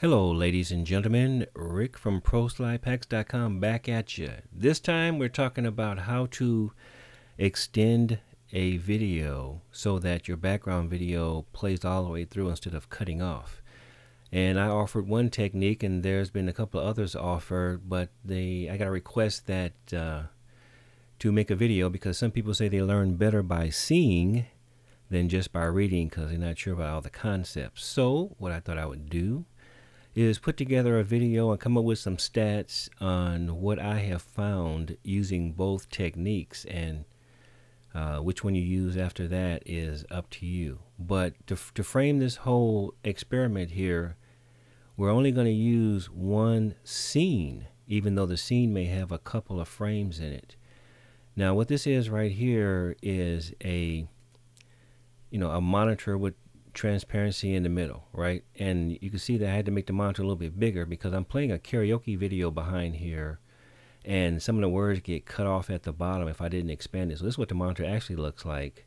Hello ladies and gentlemen, Rick from ProSlidePacks.com back at you. This time we're talking about how to extend a video so that your background video plays all the way through instead of cutting off. And I offered one technique and there's been a couple of others offered, but I got a request that to make a video because some people say they learn better by seeing than just by reading because they're not sure about all the concepts. So what I thought I would do is put together a video and come up with some stats on what I have found using both techniques, and which one you use after that is up to you. But to frame this whole experiment here, we're only going to use one scene, even though the scene may have a couple of frames in it. Now what this is right here is a monitor with transparency in the middle, right? And you can see that I had to make the monitor a little bit bigger because I'm playing a karaoke video behind here and some of the words get cut off at the bottom if I didn't expand it. So this is what the monitor actually looks like,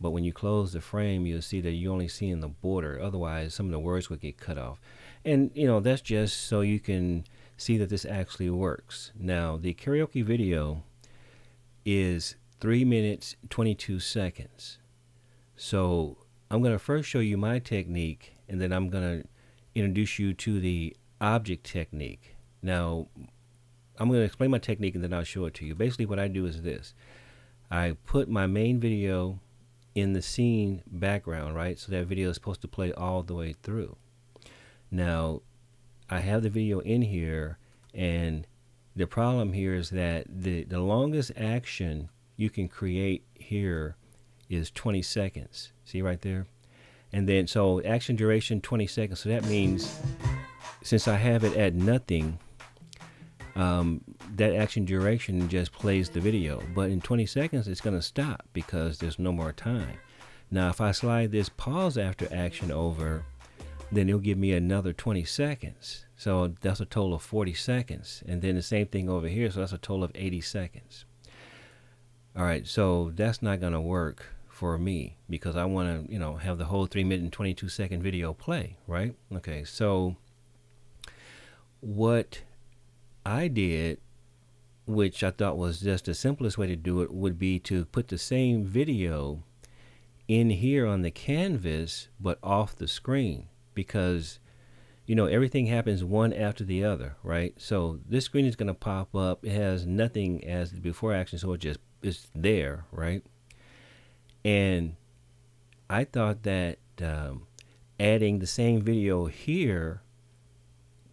but when you close the frame you'll see that you're only seeing the border, otherwise some of the words would get cut off. And you know, that's just so you can see that this actually works. Now the karaoke video is 3 minutes 22 seconds, so I'm going to first show you my technique and then I'm going to introduce you to the object technique. Now I'm going to explain my technique and then I'll show it to you. Basically what I do is this: I put my main video in the scene background, right? So that video is supposed to play all the way through. Now I have the video in here, and the problem here is that the longest action you can create here is 20 seconds. See right there? And then so action duration 20 seconds. So that means since I have it at nothing, that action duration just plays the video. But in 20 seconds it's going to stop because there's no more time. Now if I slide this pause after action over, then it'll give me another 20 seconds. So that's a total of 40 seconds. And then the same thing over here. So that's a total of 80 seconds. All right, so that's not going to work for me because I want to, you know, have the whole 3-minute and 22-second video play, right? Okay, so what I did, which I thought was just the simplest way to do it, would be to put the same video in here on the canvas but off the screen, because you know everything happens one after the other, right? So this screen is going to pop up. It has nothing as the before action, so it just it's there, right? And I thought that adding the same video here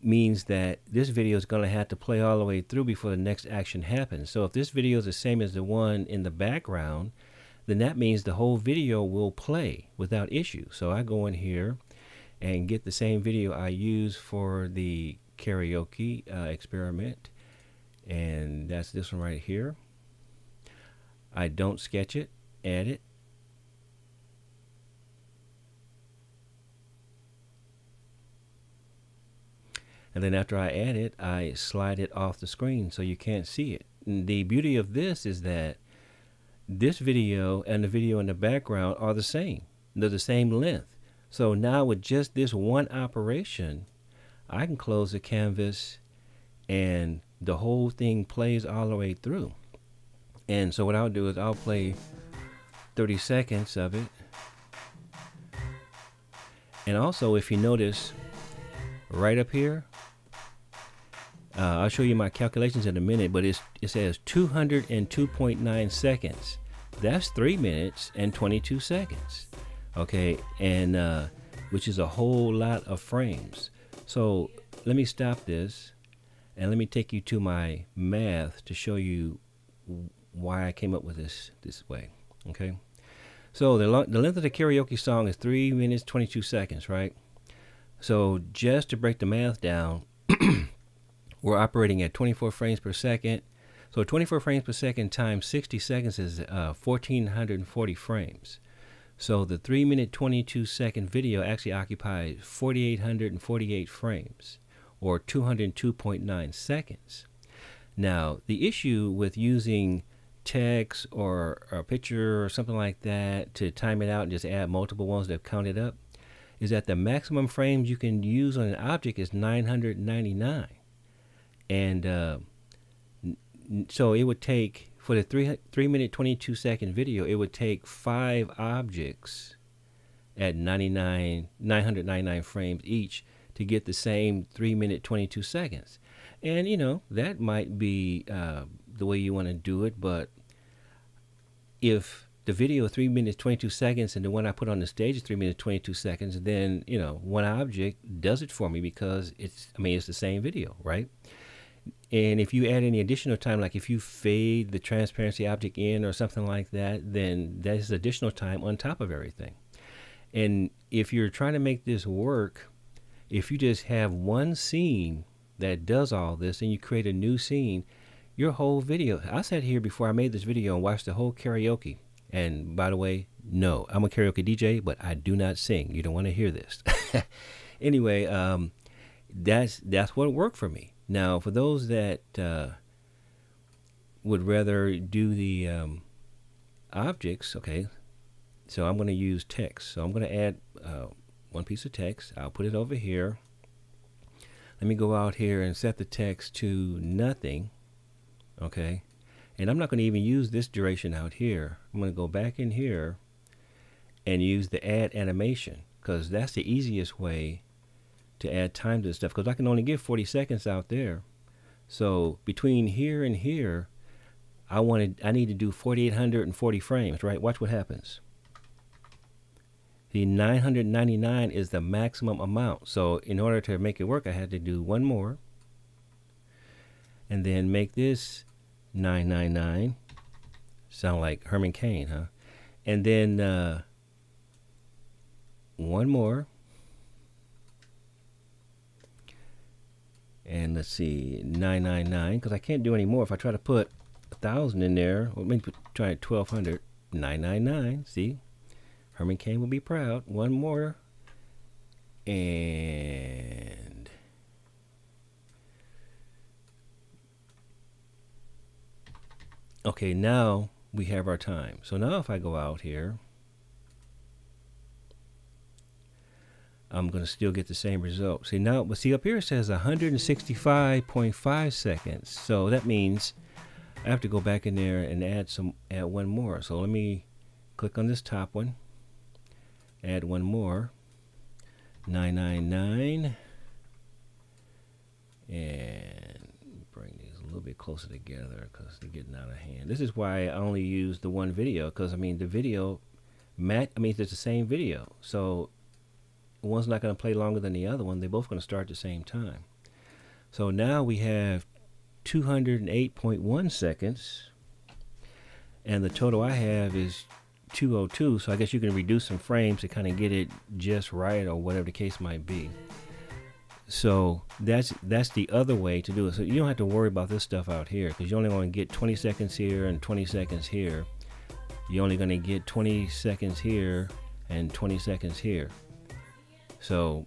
means that this video is going to have to play all the way through before the next action happens. So if this video is the same as the one in the background, then that means the whole video will play without issue. So I go in here and get the same video I used for the karaoke experiment, and that's this one right here. I don't sketch it, add it. And then after I add it, I slide it off the screen so you can't see it. And the beauty of this is that this video and the video in the background are the same. They're the same length. So now with just this one operation, I can close the canvas and the whole thing plays all the way through. And so what I'll do is I'll play 30 seconds of it. And also, if you notice right up here, I'll show you my calculations in a minute, but it says 202.9 seconds. That's 3 minutes and 22 seconds. Okay, and which is a whole lot of frames. So let me stop this and let me take you to my math to show you why I came up with this way. Okay, so the length of the karaoke song is 3 minutes 22 seconds, right? So just to break the math down, we're operating at 24 frames per second. So 24 frames per second times 60 seconds is 1440 frames. So the 3-minute 22-second video actually occupies 4848 frames, or 202.9 seconds. Now, the issue with using text or a picture or something like that to time it out and just add multiple ones that have counted up is that the maximum frames you can use on an object is 999. And so it would take, for the 3 minute 22 second video, it would take 5 objects at 999 frames each to get the same 3 minute 22 seconds. And you know, that might be the way you want to do it, but if the video 3 minutes 22 seconds and the one I put on the stage is 3 minutes 22 seconds, then you know, one object does it for me, because it's, I mean, it's the same video, right? And if you add any additional time, like if you fade the transparency object in or something like that, then that is additional time on top of everything. And if you're trying to make this work, if you just have one scene that does all this and you create a new scene, your whole video, I sat here before I made this video and watched the whole karaoke. And by the way, no, I'm a karaoke DJ, but I do not sing. You don't want to hear this. Anyway, that's what worked for me. Now, for those that would rather do the objects, okay, so I'm going to use text. So I'm going to add one piece of text. I'll put it over here. Let me go out here and set the text to nothing, okay? And I'm not going to even use this duration out here. I'm going to go back in here and use the add animation, because that's the easiest way to add time to this stuff, because I can only give 40 seconds out there. So between here and here, I need to do 4,840 frames, right? Watch what happens. The 999 is the maximum amount. So in order to make it work, I had to do one more and then make this 999. Sound like Herman Cain, huh? And then one more. And let's see, 999, because I can't do any more. If I try to put 1,000 in there, or maybe try 1,200, 999, see? Herman Cain will be proud. One more. And okay, now we have our time. So now if I go out here, I'm going to still get the same result. See, now, but see up here it says 165.5 seconds. So that means I have to go back in there and add one more. So let me click on this top one. Add one more. 999. And bring these a little bit closer together because they're getting out of hand. This is why I only use the one video, because I mean the video, it's the same video. So one's not going to play longer than the other one. They're both going to start at the same time. So now we have 208.1 seconds. And the total I have is 202. So I guess you can reduce some frames to kind of get it just right, or whatever the case might be. So that's the other way to do it. So you don't have to worry about this stuff out here, because you only want to get 20 seconds here and 20 seconds here. You're only going to get 20 seconds here and 20 seconds here. So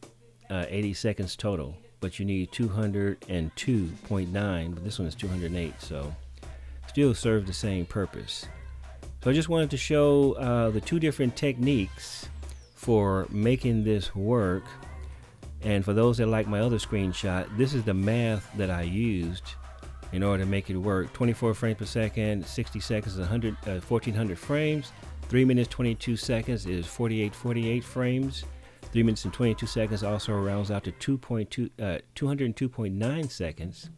80 seconds total, but you need 202.9, but this one is 208, so still serves the same purpose. So I just wanted to show the two different techniques for making this work. And for those that like my other screenshot, this is the math that I used in order to make it work. 24 frames per second, 60 seconds is 1,400 frames, 3 minutes 22 seconds is 4,848 frames, 3 minutes and 22 seconds also rounds out to 202.9 seconds.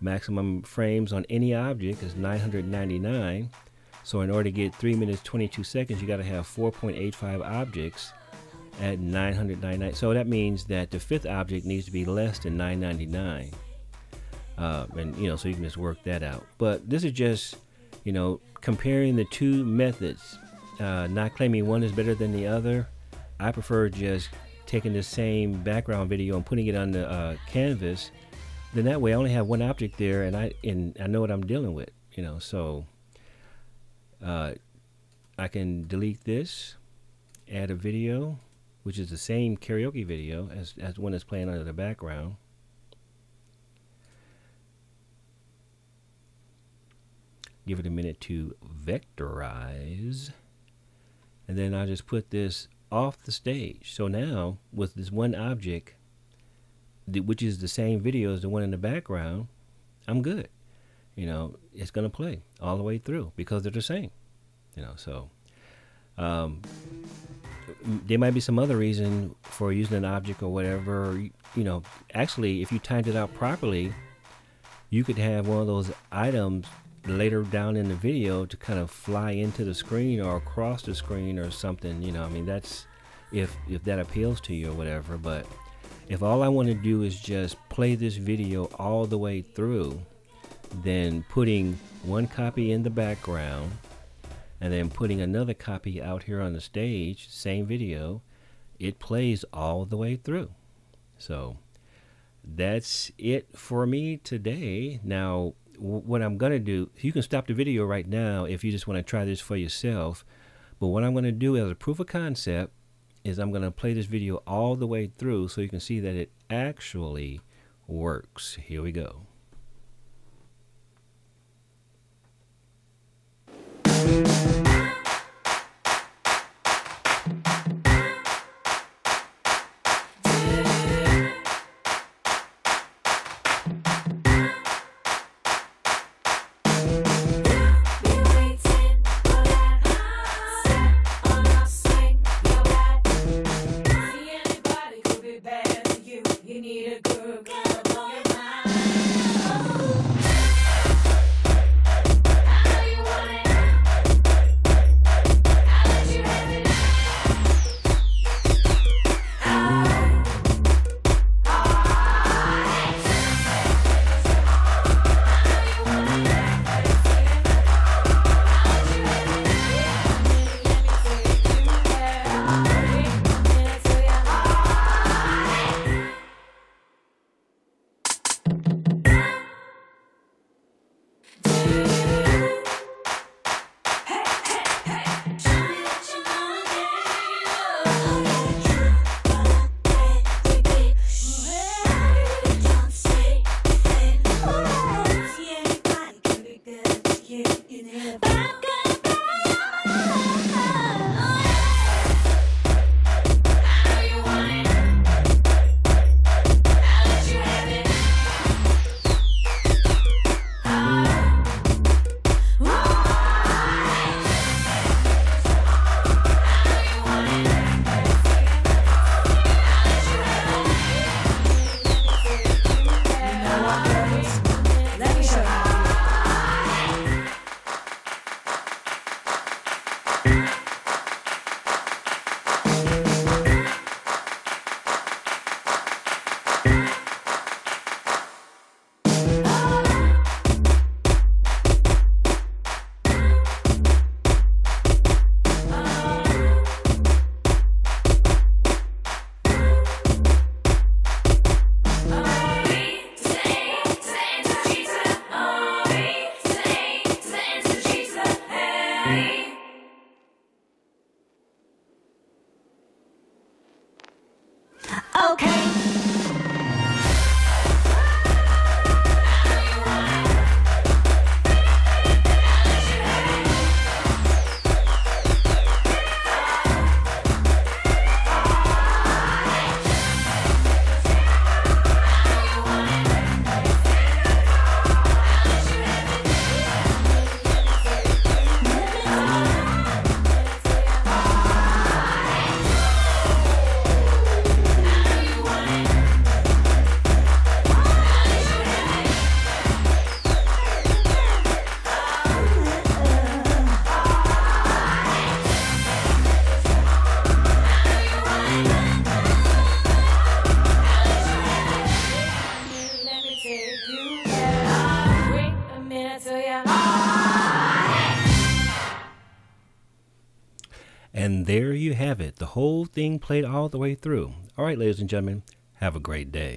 Maximum frames on any object is 999. So in order to get 3 minutes 22 seconds, you got to have 4.85 objects at 999. So that means that the fifth object needs to be less than 999. And you know, so you can just work that out. But this is just, you know, comparing the two methods, not claiming one is better than the other. I prefer just taking the same background video and putting it on the canvas. Then that way I only have one object there, and I know what I'm dealing with, you know. So I can delete this, add a video, which is the same karaoke video as the one that's playing under the background. Give it a minute to vectorize. And then I just put this off the stage. So now with this one object, which is the same video as the one in the background, I'm good. You know, it's going to play all the way through because they're the same, you know. So there might be some other reason for using an object or whatever, you know. Actually, if you timed it out properly, you could have one of those items later down in the video to kind of fly into the screen or across the screen or something, you know. I mean, that's if that appeals to you or whatever. But if all I want to do is just play this video all the way through, then putting one copy in the background and then putting another copy out here on the stage, same video, it plays all the way through. So that's it for me today. Now what I'm going to do, you can stop the video right now if you just want to try this for yourself, but what I'm going to do as a proof of concept is I'm going to play this video all the way through so you can see that it actually works. Here we go. And there you have it. The whole thing played all the way through. All right, ladies and gentlemen, have a great day.